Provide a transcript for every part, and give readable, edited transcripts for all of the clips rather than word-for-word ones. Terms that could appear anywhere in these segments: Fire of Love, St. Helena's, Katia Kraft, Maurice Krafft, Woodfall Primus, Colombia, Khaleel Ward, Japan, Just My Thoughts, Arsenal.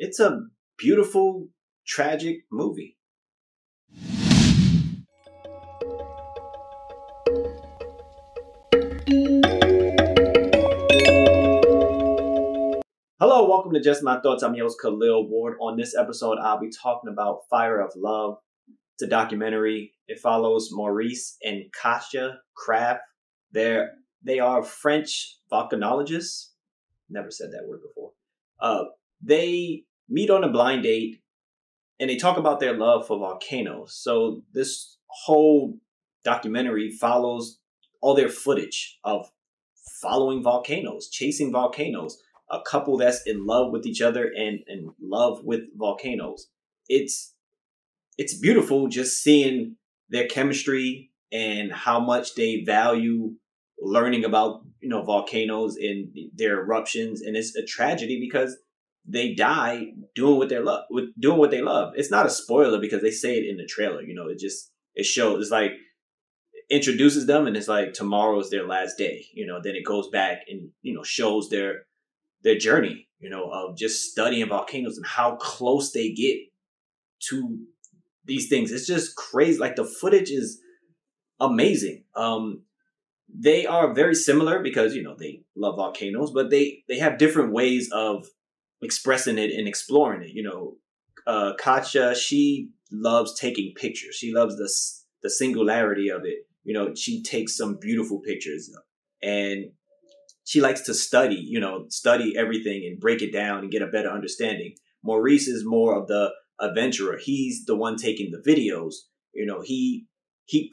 It's a beautiful, tragic movie. Hello, welcome to Just My Thoughts. I'm your host, Khaleel Ward. On this episode, I'll be talking about Fire of Love. It's a documentary. It follows Maurice and Katia Kraft. They are French volcanologists. Never said that word before. They meet on a blind date, and they talk about their love for volcanoes. So this whole documentary follows all their footage of following volcanoes, chasing volcanoes, a couple that's in love with each other and in love with volcanoes. It's beautiful just seeing their chemistry and how much they value learning about, you know, volcanoes and their eruptions. And it's a tragedy because they die doing what they love. It's not a spoiler because they say it in the trailer. You know, it shows, it's like introduces them and it's like tomorrow is their last day. You know, then it goes back and, you know, shows their journey, you know, of just studying volcanoes and how close they get to these things. It's just crazy. Like, the footage is amazing. They are very similar because, you know, they love volcanoes, but they have different ways of expressing it and exploring it. You know, Katia, she loves taking pictures. She loves the singularity of it. You know, she takes some beautiful pictures, and she likes to study, you know, study everything and break it down and get a better understanding. Maurice is more of the adventurer. He's the one taking the videos. You know, he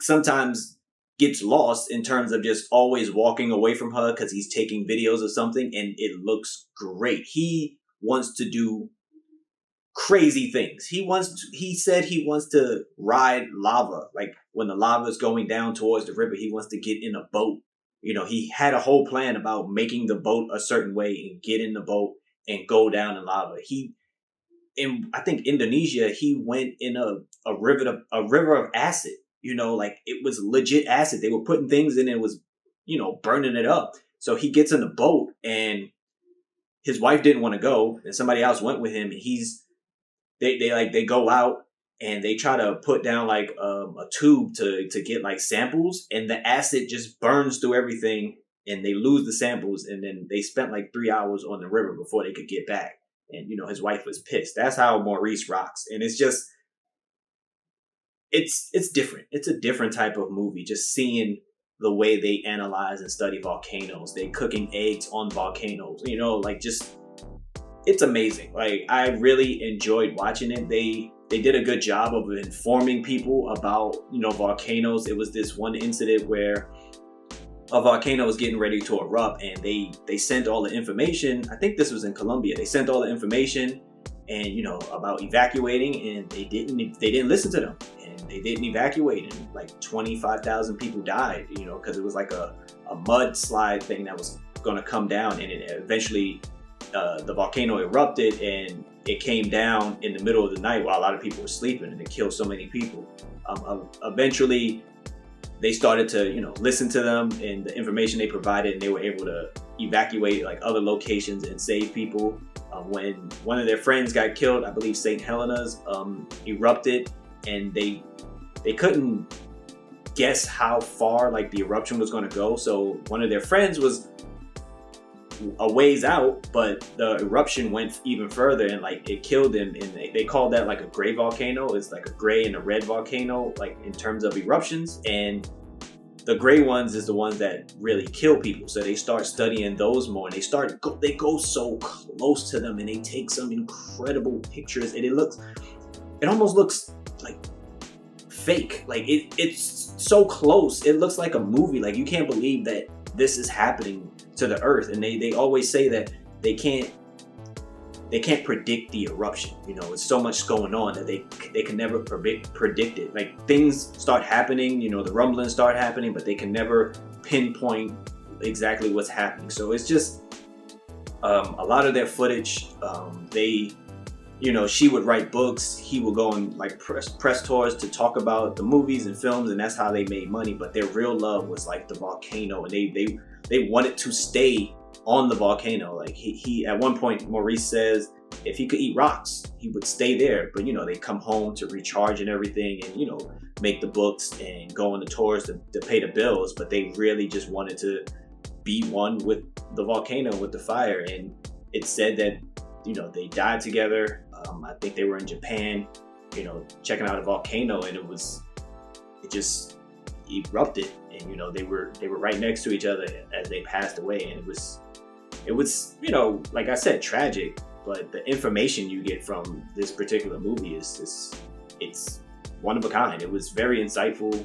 sometimes gets lost in terms of just always walking away from her because he's taking videos of something and it looks great. He wants to do crazy things. He said he wants to ride lava. Like, when the lava is going down towards the river, he wants to get in a boat. You know, he had a whole plan about making the boat a certain way and get in the boat and go down in lava. I think Indonesia, he went in a river of acid, you know, like it was legit acid. They were putting things in, it was, you know, burning it up. So he gets in the boat and his wife didn't want to go and somebody else went with him. And they go out and they try to put down like a tube to get like samples, and the acid just burns through everything and they lose the samples. And then they spent like 3 hours on the river before they could get back. And, you know, his wife was pissed. That's how Maurice rocks. And it's just, it's different. It's a different type of movie. Just seeing the way they analyze and study volcanoes, they cooking eggs on volcanoes, you know, like just, it's amazing. Like, I really enjoyed watching it. They did a good job of informing people about, you know, volcanoes. It was this one incident where a volcano was getting ready to erupt and they sent all the information. I think this was in Colombia. They sent all the information and, you know, about evacuating, and they didn't listen to them and they didn't evacuate, and like 25,000 people died, you know, because it was like a mudslide thing that was going to come down, and it eventually the volcano erupted and it came down in the middle of the night while a lot of people were sleeping, and it killed so many people. Eventually, they started to, you know, listen to them and the information they provided, and they were able to evacuate like other locations and save people. When one of their friends got killed, I believe St. Helena's erupted, and they couldn't guess how far like the eruption was going to go. So one of their friends was a ways out, but the eruption went even further and like it killed him, and they called that like a gray volcano. It's like a gray and a red volcano, like in terms of eruptions, and the gray ones is the ones that really kill people. So they start studying those more, and they go so close to them, and they take some incredible pictures, and it almost looks like fake. Like it's so close, it looks like a movie. Like, you can't believe that this is happening to the earth. And they always say that they can't predict the eruption. You know, it's so much going on that they can never predict it. Like, things start happening, you know, the rumblings start happening, but they can never pinpoint exactly what's happening. So it's just a lot of their footage. You know, she would write books, he would go on like press tours to talk about the movies and films, and that's how they made money. But their real love was like the volcano, and they wanted to stay on the volcano. Like, he at one point, Maurice says If he could eat rocks, he would stay there. But, you know, they come home to recharge and everything and, you know, make the books and go on the tours to pay the bills. But they really just wanted to be one with the volcano, with the fire. And it's said that, you know, they died together. I think they were in Japan, you know, checking out a volcano, and it just erupted. And, you know, they were right next to each other as they passed away. And it was, you know, like I said, tragic, but the information you get from this particular movie is just, it's one of a kind. It was very insightful.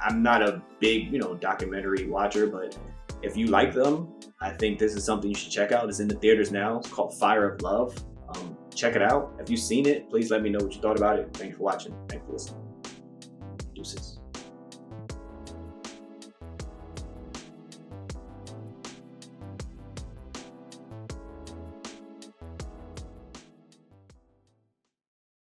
I'm not a big, you know, documentary watcher, but if you like them, I think this is something you should check out. It's in the theaters now. It's called Fire of Love. Check it out. If you've seen it, please let me know what you thought about it. Thanks for watching. Thanks for listening. Deuces.